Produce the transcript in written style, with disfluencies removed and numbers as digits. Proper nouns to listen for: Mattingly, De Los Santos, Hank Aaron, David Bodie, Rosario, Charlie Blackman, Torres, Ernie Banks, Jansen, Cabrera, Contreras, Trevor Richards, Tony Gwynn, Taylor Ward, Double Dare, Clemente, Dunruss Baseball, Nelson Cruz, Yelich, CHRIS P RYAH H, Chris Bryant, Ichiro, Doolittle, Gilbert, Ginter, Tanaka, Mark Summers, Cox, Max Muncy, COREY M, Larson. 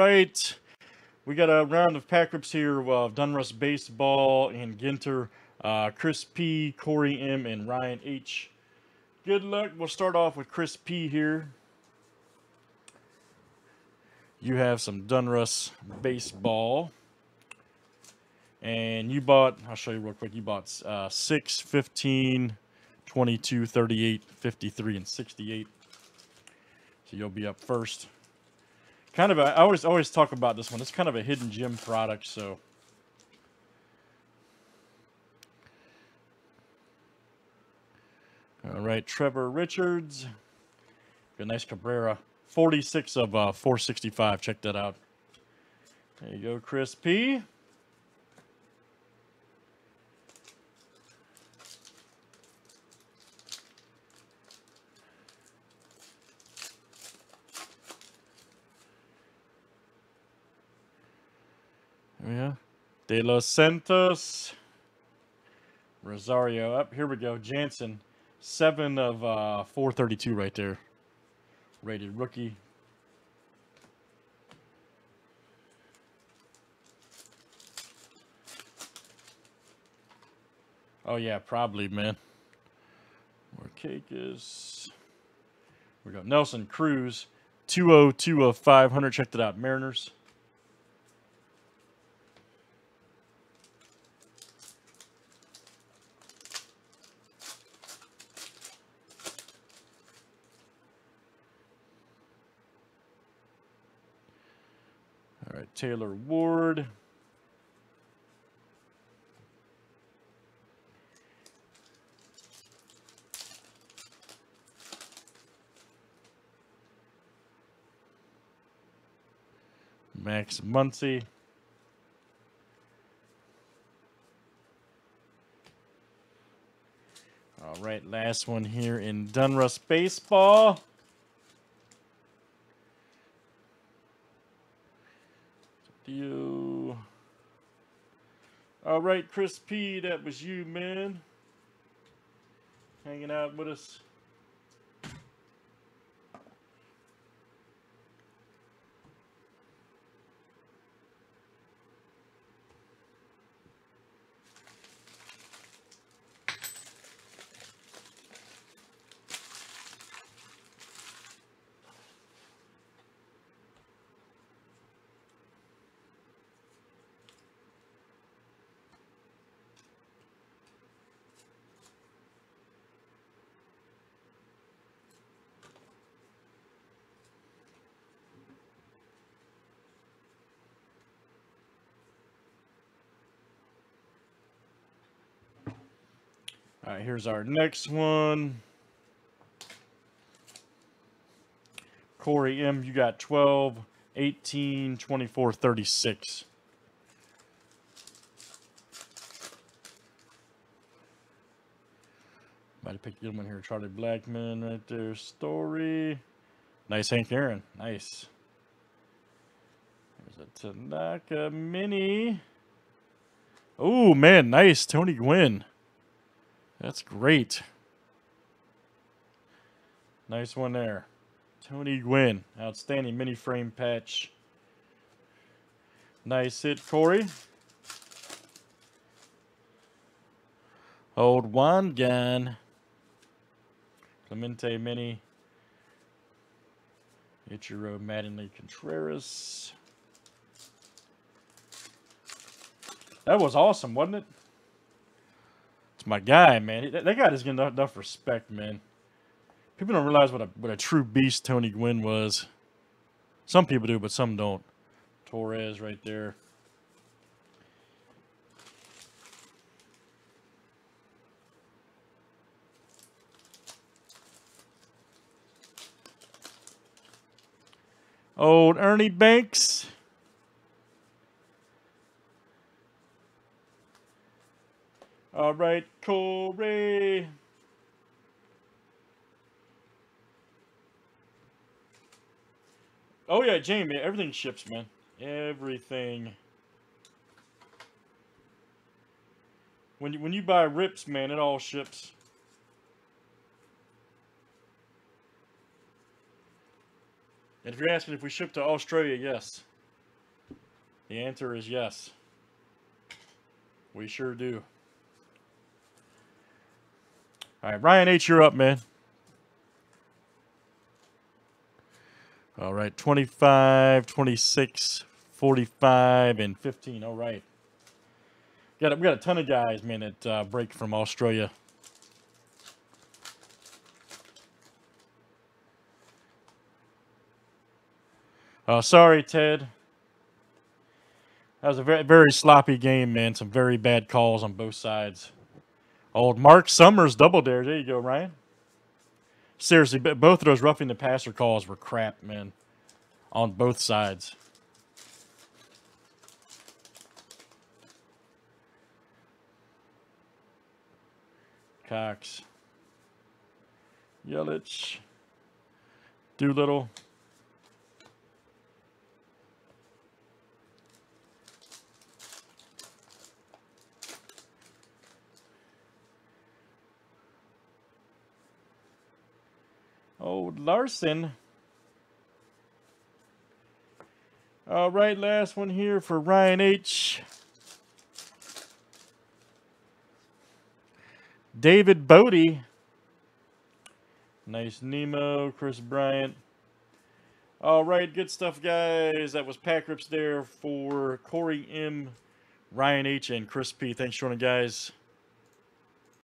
right, we got a round of pack rips here of Dunruss Baseball and Ginter, Chris P, Corey M, and Ryan H. Good luck. We'll start off with Chris P here. You have some Dunruss Baseball. And you bought, I'll show you real quick, you bought 6, 15, 22, 38, 53, and 68. So you'll be up first. Kind of a, I always talk about this one. It's kind of a hidden gem product, so. All right, Trevor Richards. Got a nice Cabrera. 46 of 465. Check that out. There you go, Chris P. Yeah. De Los Santos. Rosario up. Here we go. Jansen. 7 of 432 right there. Rated rookie. Oh, yeah, probably, man. More Cakes. We got Nelson Cruz. 202 of 500. Check that out. Mariners. All right, Taylor Ward. Max Muncy. All right, last one here in Dunruss Baseball. You. All right, Chris P, that was you, man. Hanging out with us. All right, here's our next one. Corey M, you got 12, 18, 24, 36. Might have picked a good one here. Charlie Blackman right there. Story. Nice Hank Aaron. Nice. There's a Tanaka mini. Oh, man, nice. Tony Gwynn. That's great. Nice one there. Tony Gwynn. Outstanding mini frame patch. Nice hit, Corey. Old Juan gun. Clemente mini. Ichiro, Mattingly, Contreras. That was awesome, wasn't it? It's my guy, man. That guy doesn't get enough respect, man. People don't realize what a true beast Tony Gwynn was. Some people do, but some don't. Torres right there. Old Ernie Banks. All right, Corey. Oh, yeah, Jamie. Everything ships, man. Everything. When you buy rips, man, it all ships. And if you're asking if we ship to Australia, yes. The answer is yes. We sure do. All right, Ryan H., you're up, man. All right, 25, 26, 45, and 15. All right. We got a ton of guys, man, that break from Australia. Sorry, Ted. That was a very, very sloppy game, man. Some very bad calls on both sides. Old Mark Summers double dare. There you go, Ryan. Seriously, both of those roughing the passer calls were crap, man, on both sides. Cox. Yelich. Doolittle. Oh, Larson. All right, last one here for Ryan H. David Bodie. Nice Nemo, Chris Bryant. All right, good stuff, guys. That was Pack Rips there for Corey M., Ryan H., and Chris P. Thanks for joining, guys.